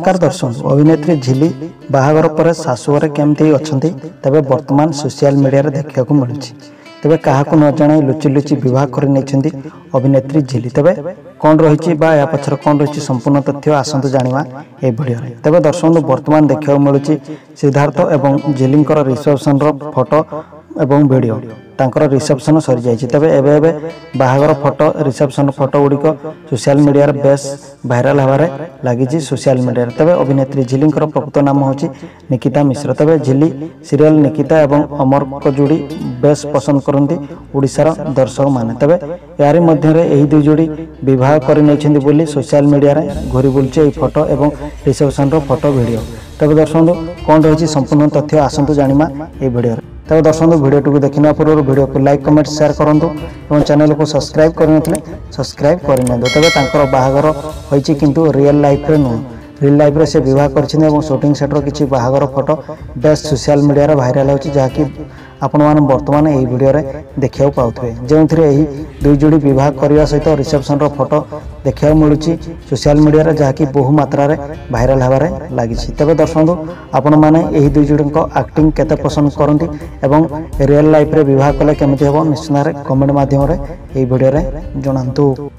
नमस्कार दर्शक अभिनेत्री झिली बाहागर पर सासुघर केमती अच्छा तेरे बर्तमान सोशल मीडिया देखा मिलूँ तेज क्या न जन लुचि लुचि बहुत कर अभिनेत्री झिली तेज कौन रही पचर कौन रही संपूर्ण तथ्य आसतु जाना यह भिडियो तेज दर्शक बर्तमान देखा मिलूँ सिद्धार्थ और झिली रिसेप्शन फोटो एवं भिडियो तांकर रिसेप्शन सरी जाए तेज एवं बाहागर फोटो रिसेप्शन फोटो गुड़िक सोशल मीडिया बेस भाइराल होबार लगी सोशल मीडिया तेज अभिनेत्री झिली प्रकृत नाम होची निकिता मिश्रा तेज झिली सीरियल निकिता और अमर को जोड़ी बेस पसंद करती ओडिशार दर्शक माने तेज यारी मध्यरे एही दुई जोड़ी विवाह कर सोशल मीडिया घूरी बुलचे फोटो और रिसेप्शन फोटो भिडियो तेज दर्शक कौन रही संपूर्ण तथ्य आसतु जाना यह भिडियो तेज दर्शक भिडियो को देखने पूर्व भिडियो को लाइक कमेंट शेयर करूँ चैनल को सब्सक्राइब करनी तेज बाहागर होती किंतु रियल लाइफ नुह रियल लाइफ रे से विवाह कर शूटिंग सेट्र किसी बाहागर फोटो बेस्ट सोशल मीडिया भाइराल होती जहाँकि आपण मैंने बर्तमान यही भिडियो देखा पाथे जो दुई जोड़ी बहुत करने सहित रिसेप्शन फोटो देखा मिलूँ सोशल मीडिया जहाँकि बहु मात्रा भाइराल होबार लगी तेज दर्शक आपण मैंने यही दुई जोड़ी एक्टिंग केते पसंद करती और रियल लाइफ रे विवाह कले केमती हम निश्चित कमेंट मध्यम यही भिडियो जनातु।